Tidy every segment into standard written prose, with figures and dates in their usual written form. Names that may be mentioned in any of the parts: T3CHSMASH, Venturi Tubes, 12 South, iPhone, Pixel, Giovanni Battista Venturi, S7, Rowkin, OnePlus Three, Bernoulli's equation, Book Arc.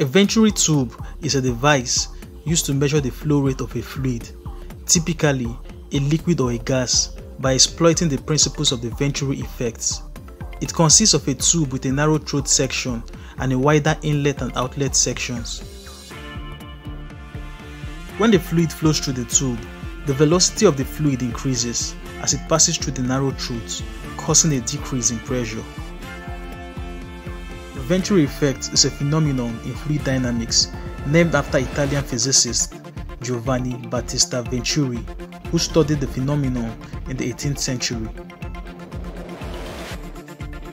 A Venturi tube is a device used to measure the flow rate of a fluid, typically a liquid or a gas, by exploiting the principles of the Venturi effects. It consists of a tube with a narrow throat section and a wider inlet and outlet sections. When the fluid flows through the tube, the velocity of the fluid increases as it passes through the narrow throat, causing a decrease in pressure. The Venturi effect is a phenomenon in fluid dynamics named after Italian physicist Giovanni Battista Venturi, who studied the phenomenon in the 18th century.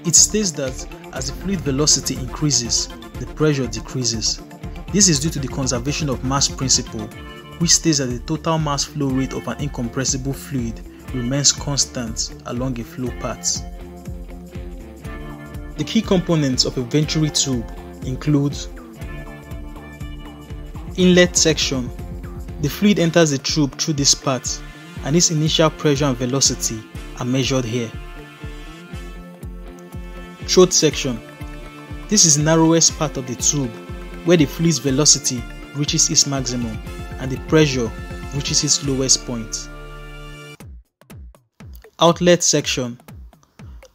It states that as the fluid velocity increases, the pressure decreases. This is due to the conservation of mass principle, which states that the total mass flow rate of an incompressible fluid remains constant along a flow path. The key components of a Venturi tube include inlet section. The fluid enters the tube through this part, and its initial pressure and velocity are measured here. Throat section. This is the narrowest part of the tube, where the fluid's velocity reaches its maximum and the pressure reaches its lowest point. Outlet section.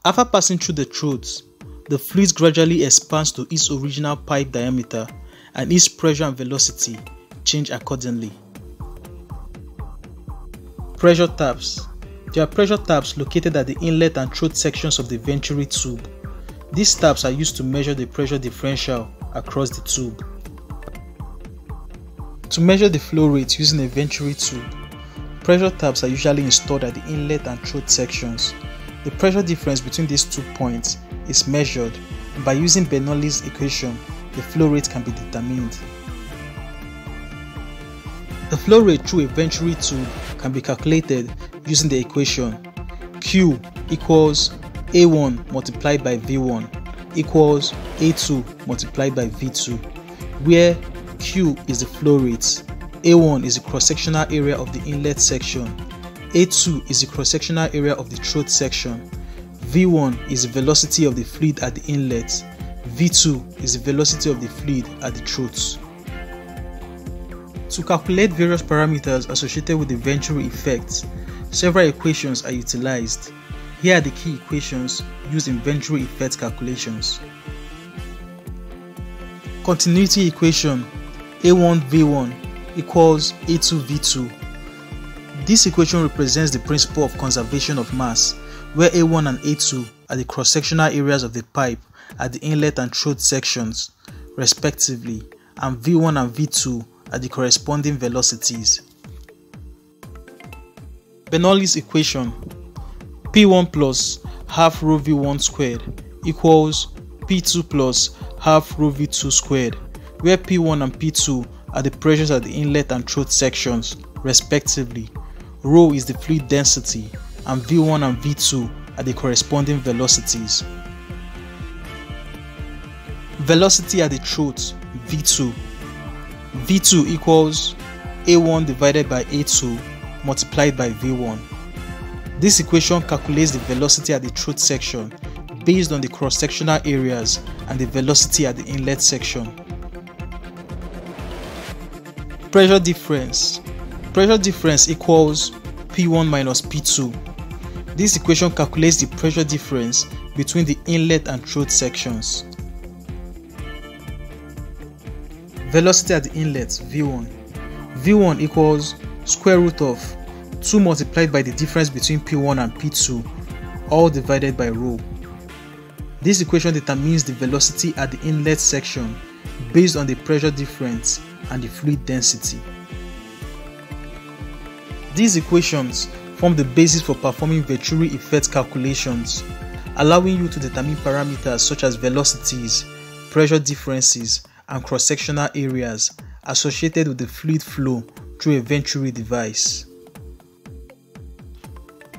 After passing through the throat, the fluid gradually expands to its original pipe diameter, and its pressure and velocity change accordingly. Pressure taps. There are pressure taps located at the inlet and throat sections of the Venturi tube. These taps are used to measure the pressure differential across the tube. To measure the flow rate using a Venturi tube, pressure taps are usually installed at the inlet and throat sections. The pressure difference between these 2 points is measured, and by using Bernoulli's equation, the flow rate can be determined. The flow rate through a Venturi tube can be calculated using the equation Q equals A1 multiplied by V1 equals A2 multiplied by V2, where Q is the flow rate, A1 is the cross-sectional area of the inlet section, A2 is the cross-sectional area of the throat section, V1 is the velocity of the fluid at the inlet, V2 is the velocity of the fluid at the throat. To calculate various parameters associated with the Venturi effect, several equations are utilized. Here are the key equations used in Venturi effect calculations. Continuity equation A1V1 equals A2V2. This equation represents the principle of conservation of mass, where A1 and A2 are the cross-sectional areas of the pipe at the inlet and throat sections, respectively, and V1 and V2 are the corresponding velocities. Bernoulli's equation P1 plus half rho V1 squared equals P2 plus half rho V2 squared, where P1 and P2 are the pressures at the inlet and throat sections, respectively. Rho is the fluid density, and V1 and V2 are the corresponding velocities. Velocity at the throat, V2. V2 equals A1 divided by A2 multiplied by V1. This equation calculates the velocity at the throat section based on the cross-sectional areas and the velocity at the inlet section. Pressure difference. Pressure difference equals P1 minus P2. This equation calculates the pressure difference between the inlet and throat sections. Velocity at the inlet, V1. V1 equals square root of 2 multiplied by the difference between P1 and P2, all divided by rho. This equation determines the velocity at the inlet section based on the pressure difference and the fluid density. These equations form the basis for performing Venturi effect calculations, allowing you to determine parameters such as velocities, pressure differences, and cross-sectional areas associated with the fluid flow through a Venturi device.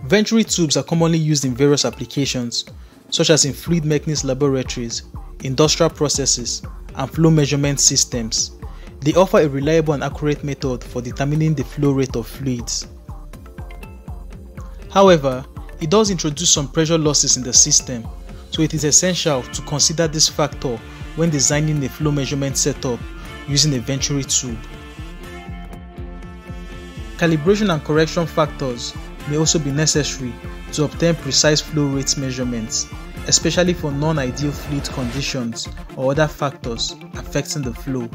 Venturi tubes are commonly used in various applications, such as in fluid mechanics laboratories, industrial processes, and flow measurement systems. They offer a reliable and accurate method for determining the flow rate of fluids. However, it does introduce some pressure losses in the system, so it is essential to consider this factor when designing a flow measurement setup using a Venturi tube. Calibration and correction factors may also be necessary to obtain precise flow rate measurements, especially for non-ideal fluid conditions or other factors affecting the flow.